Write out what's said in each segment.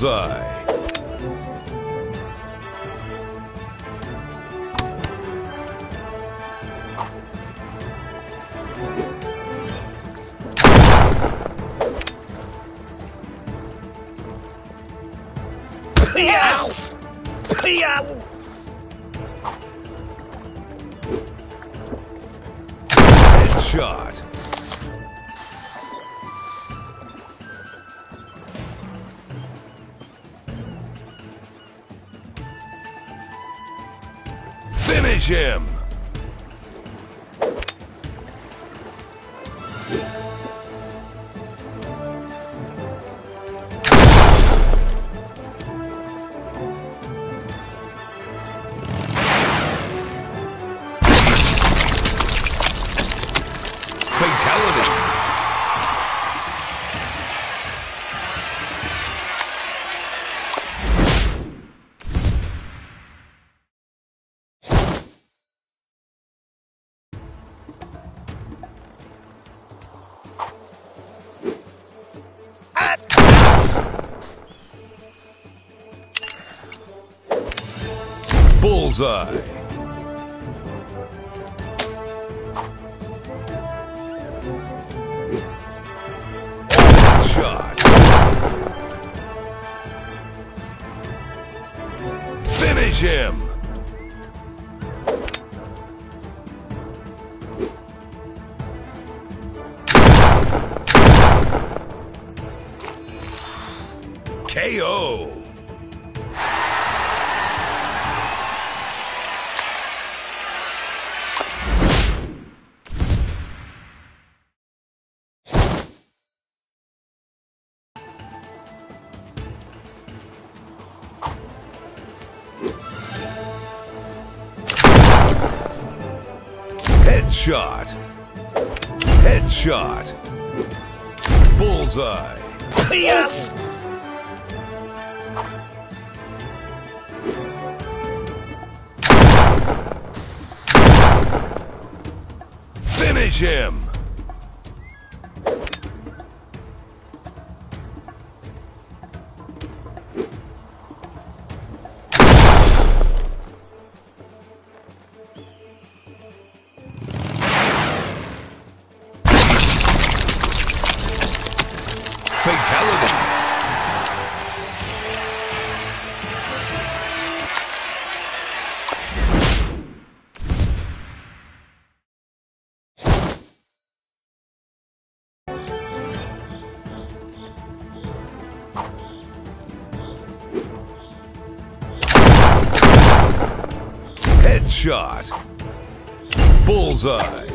Bullseye. Shot. Finish him. Bullseye. Shot. Finish him. KO. Shot. Headshot. Bullseye. Yeah. Finish him. Shot. Bullseye.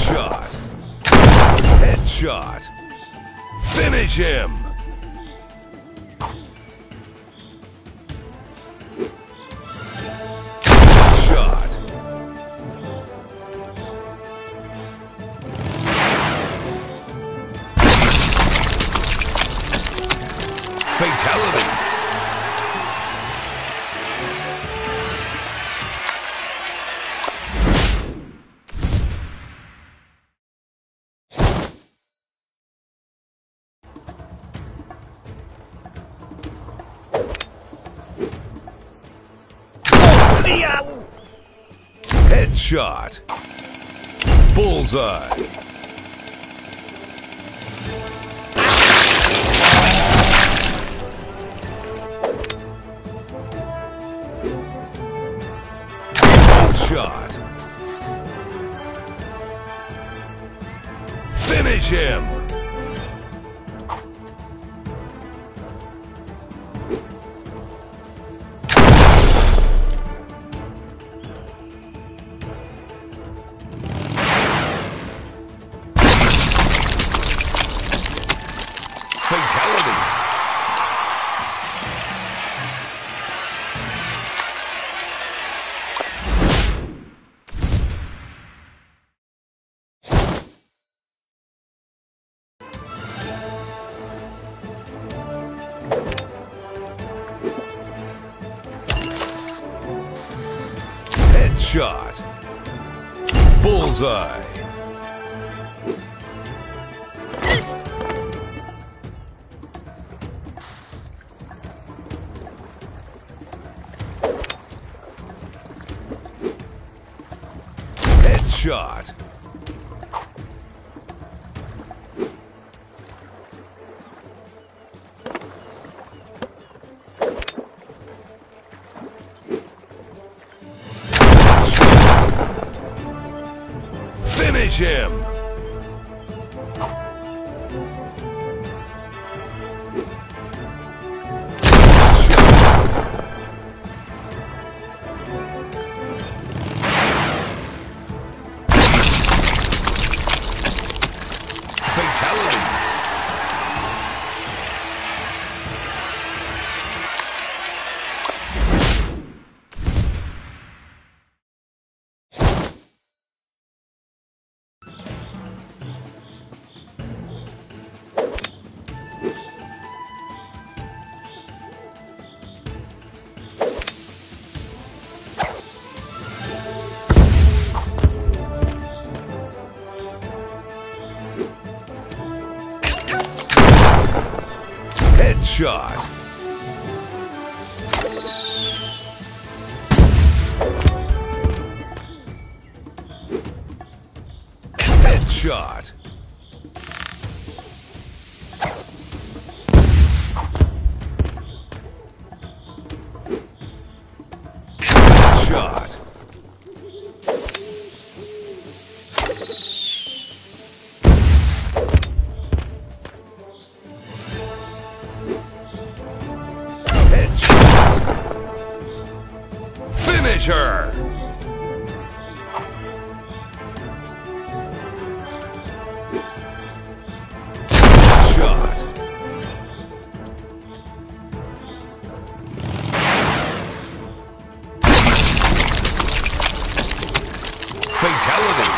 Shot. Headshot. Finish him. Fatality. Headshot. Bullseye. Shot. Finish him. Fatality. Shot. Bullseye. Headshot. Finish him! Fatality! Shot. Headshot. Headshot. Finisher! Shot! Fatality!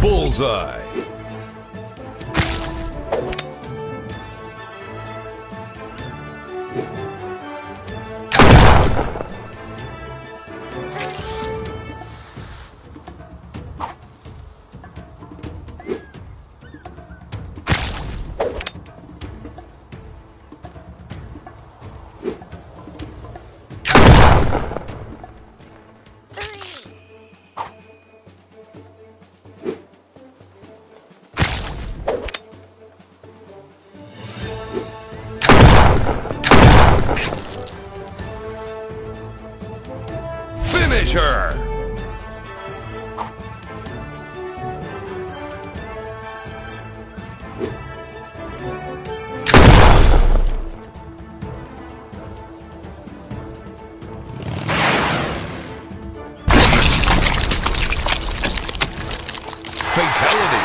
Bullseye. Finisher! Fatality!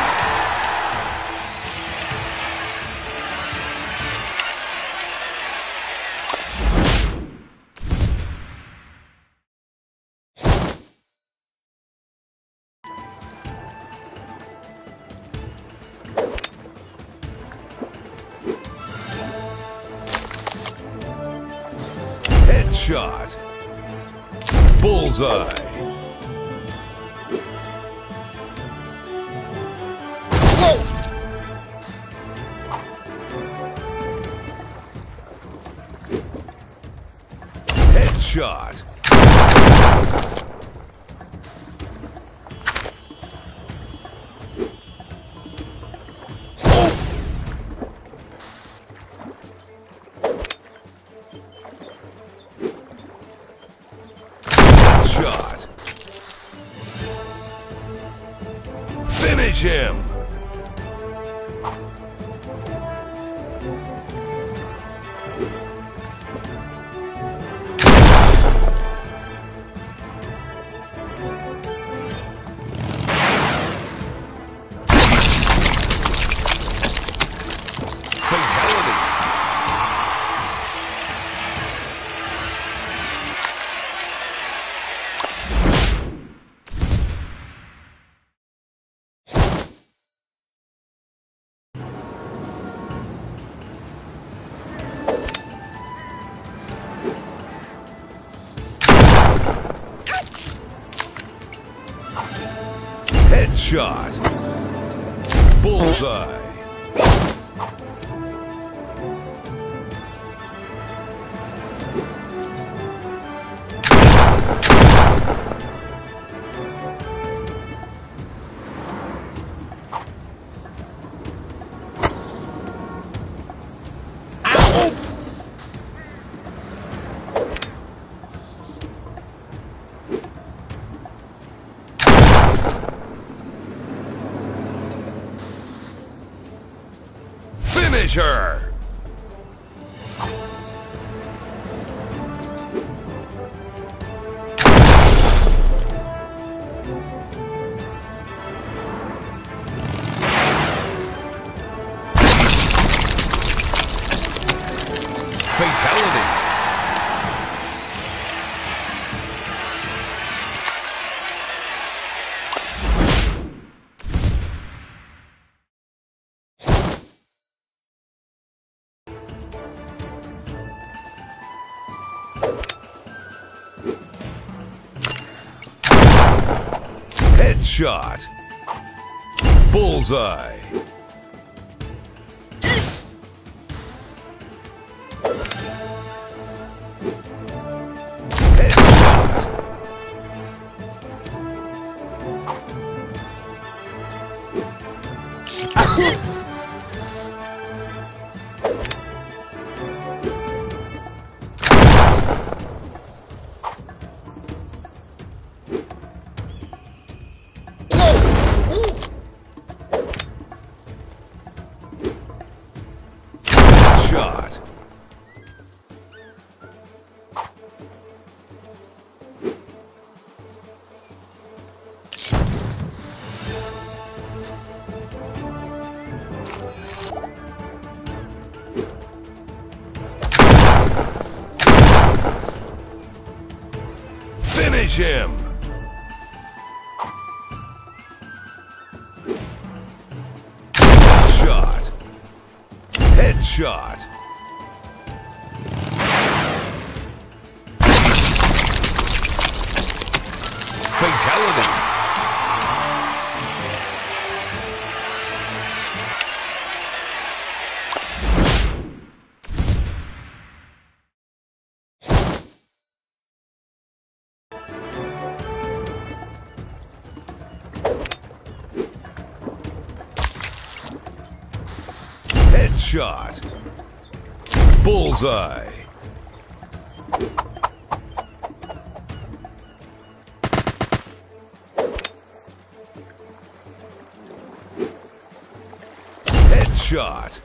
Shot. Bullseye. Headshot. Shot. Finish him. Fatality. Good shot. Bullseye. Finisher. Shot. Bullseye. Finish him. Shot. Headshot. Fatality. Shot. Bullseye. Headshot.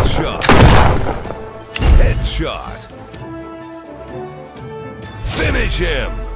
Shot. Headshot. Finish him.